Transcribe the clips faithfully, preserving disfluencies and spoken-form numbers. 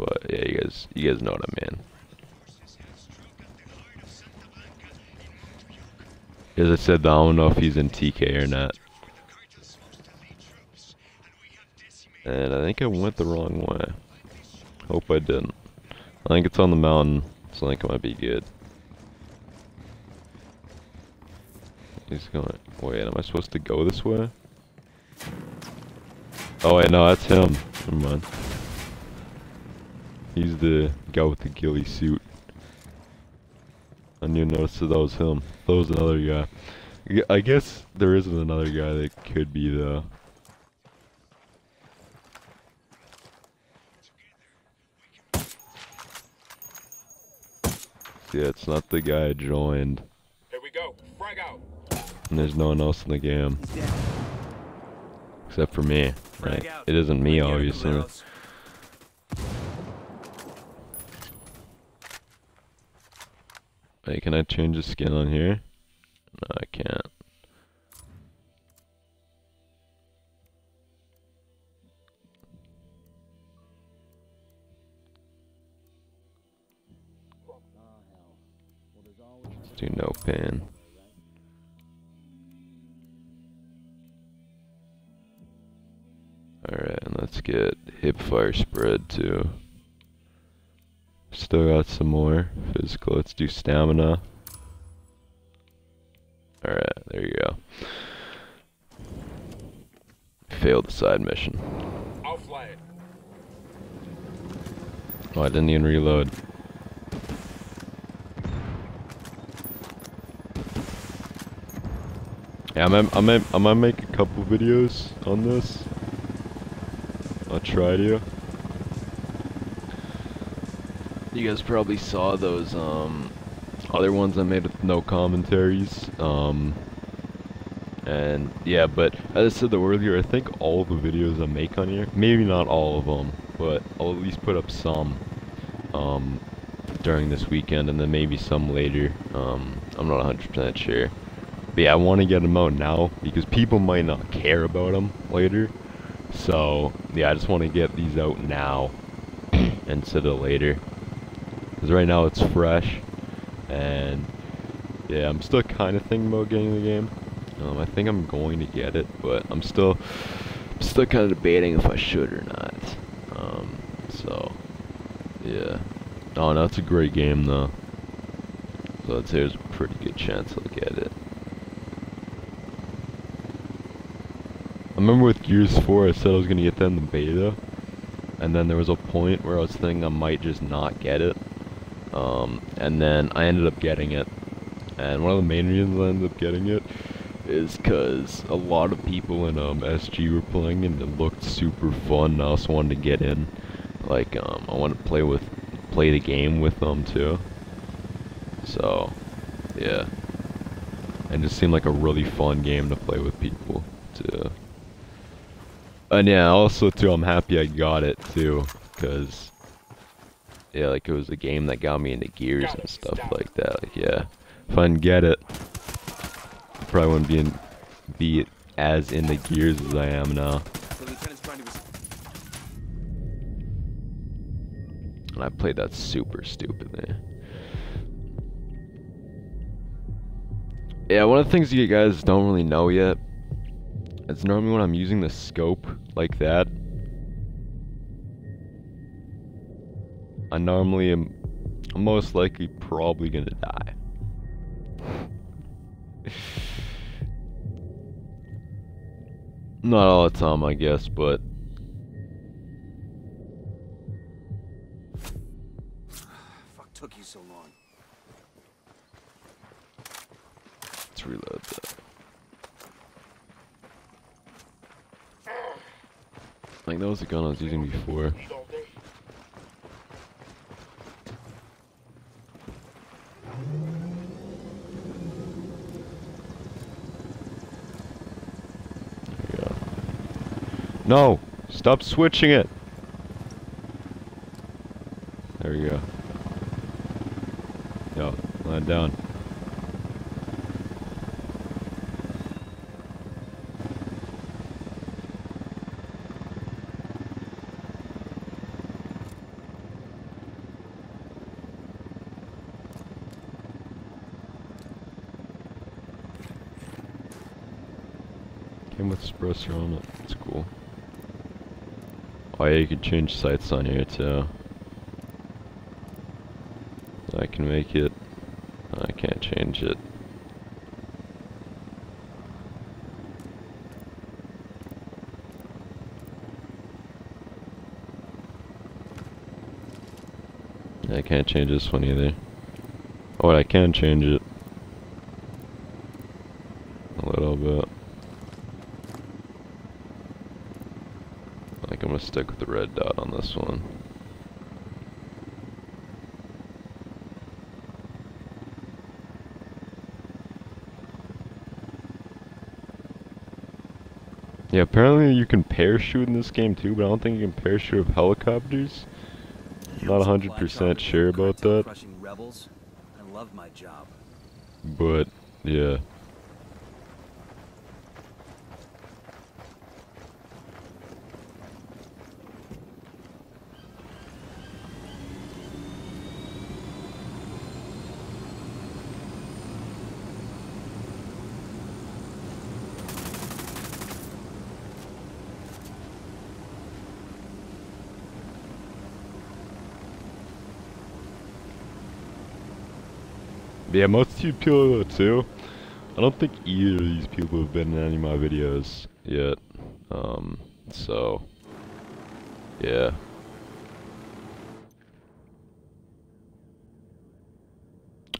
But yeah, you guys, you guys know what I mean. As I said, I don't know if he's in T K or not. And I think I went the wrong way. Hope I didn't. I think it's on the mountain, so I think it might be good. He's going... Wait, am I supposed to go this way? Oh wait, no, that's him. Never mind. He's the guy with the ghillie suit. I didn't notice that that was him. That was another guy. I guess there isn't another guy that could be, though. Yeah, it's not the guy I joined. Here we go. Frag out. And there's no one else in the game. Except for me, right? It isn't me, obviously. Wait, can I change the skin on here? No, I can't. Let's do no pain. Alright, and let's get hip fire spread too. Still got some more physical. Let's do stamina. Alright, there you go. Failed the side mission. I'll fly it. Oh, I didn't even reload. Yeah, I'm, I'm, I'm, I'm gonna make a couple videos on this. I'll try to. You guys probably saw those um, other ones I made with no commentaries, um, and yeah, but as I said earlier, I think all the videos I make on here, maybe not all of them, but I'll at least put up some um, during this weekend, and then maybe some later. um, I'm not one hundred percent sure, but yeah, I want to get them out now, because people might not care about them later, so yeah, I just want to get these out now instead of later. Because right now it's fresh, and yeah, I'm still kind of thinking about getting the game. Um, I think I'm going to get it, but I'm still, I'm still kind of debating if I should or not. Um, so yeah, oh no, it's a great game though. So I'd say there's a pretty good chance I'll get it. I remember with Gears four, I said I was gonna get that in the beta, and then there was a point where I was thinking I might just not get it. Um, and then I ended up getting it, and one of the main reasons I ended up getting it is because a lot of people in um, S G were playing, and it looked super fun, and I also wanted to get in, like, um, I wanted to play with, play the game with them too, so, yeah, and it just seemed like a really fun game to play with people too, and yeah, also too, I'm happy I got it too, because... Yeah, like it was a game that got me into Gears and stuff like that. Like, yeah, if I didn't get it, I probably wouldn't be in, be as into Gears as I am now. And I played that super stupidly. Yeah, one of the things you guys don't really know yet, it's normally when I'm using the scope like that, I normally am most likely probably gonna die. Not all the time, I guess, but fuck took you so long. Let's reload that. Like that was the gun I was using before. No! Stop switching it! There we go. Yo, land down. with suppressor on it. It's cool. Oh yeah, you can change sights on here too. I can make it. I can't change it. I can't change this one either. Oh, I can change it. A little bit. Like, I'm gonna stick with the red dot on this one. Yeah, apparently you can parachute in this game too, but I don't think you can parachute with helicopters. I'm not one hundred percent sure about that. I love my job. But, yeah. Yeah, most of you people though too. I don't think either of these people have been in any of my videos yet. Um, so yeah.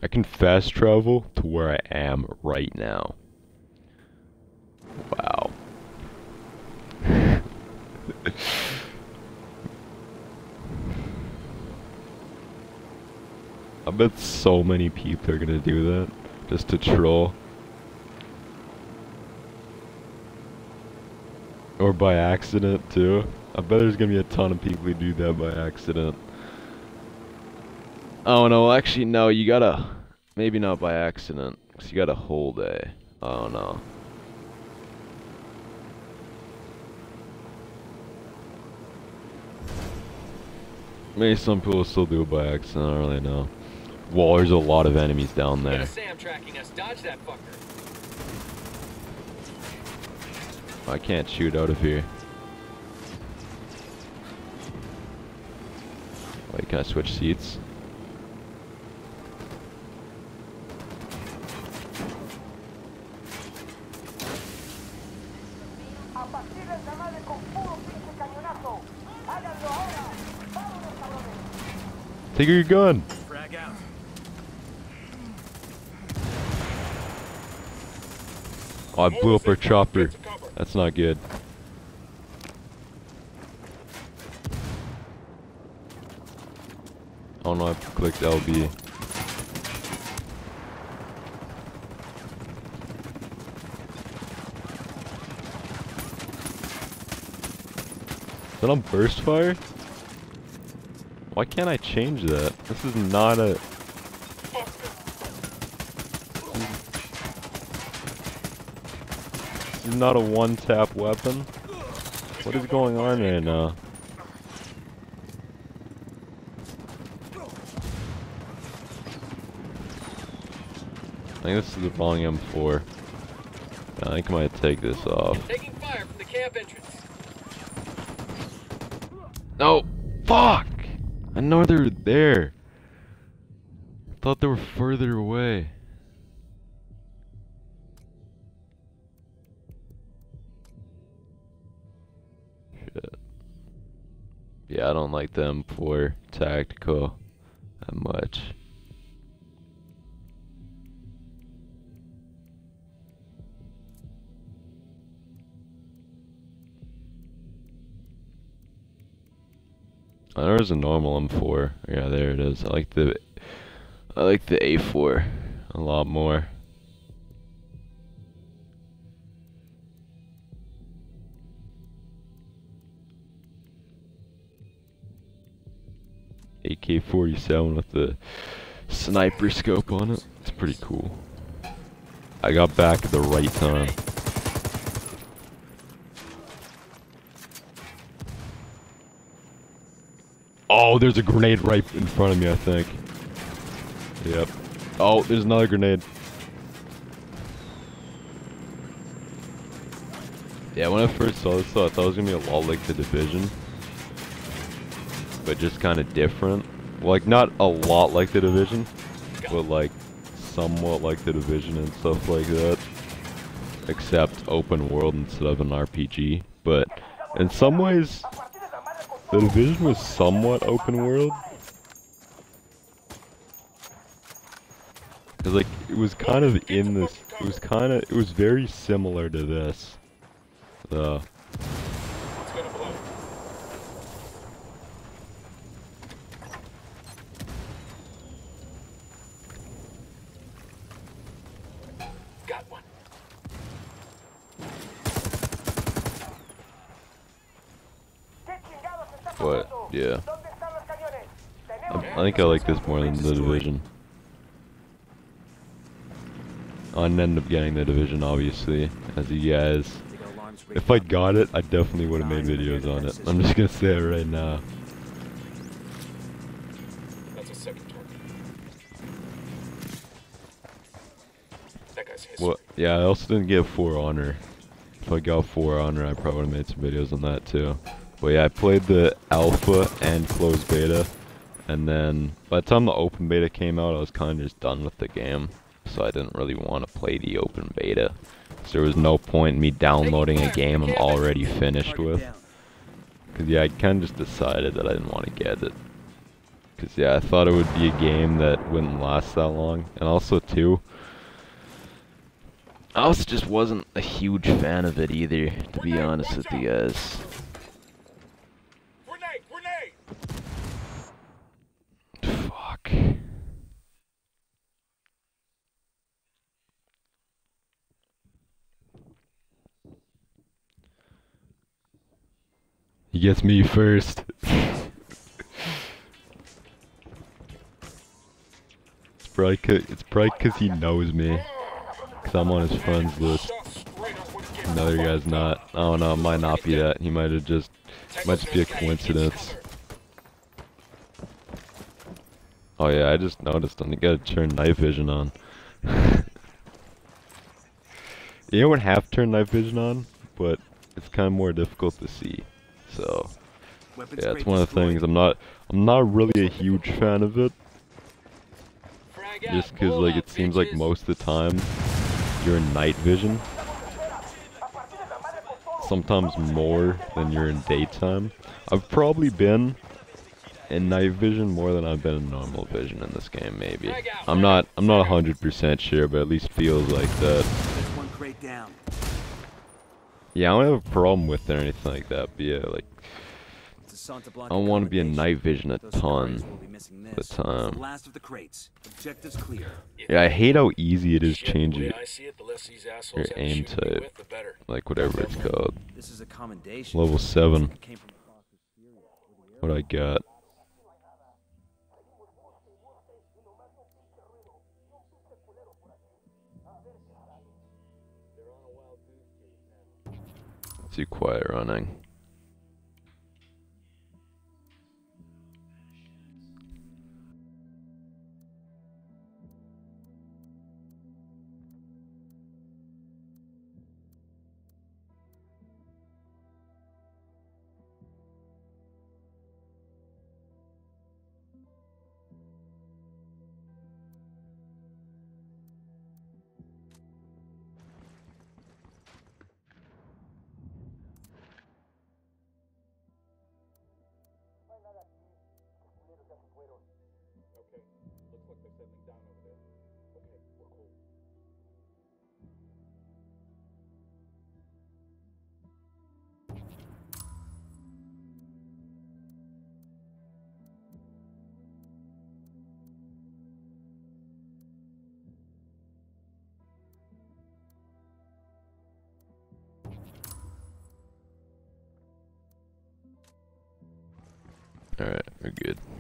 I can fast travel to where I am right now. Wow. I bet so many people are gonna do that, just to troll. Or by accident, too. I bet there's gonna be a ton of people who do that by accident. Oh no, actually no, you gotta... Maybe not by accident, because you got a whole day. Oh no. Maybe some people still do it by accident, I don't really know. Well, there's a lot of enemies down there. Sam tracking us. Dodge that fucker. I can't shoot out of here. Wait, can I switch seats? Take your gun. Oh, I blew up our chopper. That's not good. Oh no, I clicked L B. Is that on burst fire? Why can't I change that? This is not a... This is not a one-tap weapon. What is going on right now? I think this is the wrong M four. I think I might take this off. Taking fire from the camp entrance. No! Fuck! I know they were there. I thought they were further away. Yeah, I don't like them for tactical that much. Oh, there's a normal M four. Yeah, there it is. I like the I like the A four a lot more. A K forty-seven with the sniper scope on it. It's pretty cool. I got back at the right time. Oh, there's a grenade right in front of me, I think. Yep. Oh, there's another grenade. Yeah, when I first saw this, though, I thought it was gonna be a lot like the Division, but just kind of different. Like, not a lot like the Division, but like somewhat like the Division and stuff like that, except open world instead of an R P G. But in some ways, the Division was somewhat open world, because like it was kind of in this. It was kind of. It was very similar to this. Uh, it's gonna blow. Got one. What? Yeah. I, I think I like this more than the Division. I'll end up getting the Division, obviously, as you guys. If I got it, I definitely would have made videos on it. I'm just gonna say it right now. That's a second target. That guy's history. Well, yeah, I also didn't get For Honor. If I got For Honor, I probably would have made some videos on that too. But yeah, I played the alpha and closed beta, and then by the time the open beta came out, I was kind of just done with the game. So I didn't really want to play the open beta. So there was no point in me downloading a game I'm already finished with. Cause yeah, I kinda just decided that I didn't want to get it. Cause yeah, I thought it would be a game that wouldn't last that long. And also too, I also just wasn't a huge fan of it either, to be honest with you guys. Fuck. He gets me first. It's probably cause, it's probably cause he knows me. Cause I'm on his friends list. Another guy's not. I don't know, it might not be that. He might have just, might just be a coincidence. Oh yeah, I just noticed him. You gotta turn night vision on. You don't have to turn night vision on, but it's kinda more difficult to see. So, yeah, it's one of the things. I'm not, I'm not really a huge fan of it, just because like it seems like most of the time you're in night vision, sometimes more than you're in daytime. I've probably been in night vision more than I've been in normal vision in this game. Maybe I'm not, I'm not one hundred percent sure, but at least feels like that. Yeah, I don't have a problem with it or anything like that, but yeah, like, I don't want to be in night vision a ton of the time. Yeah, I hate how easy it is changing your aim type, like whatever it's called. Level seven. What I got? Too quiet running. Alright, we're good.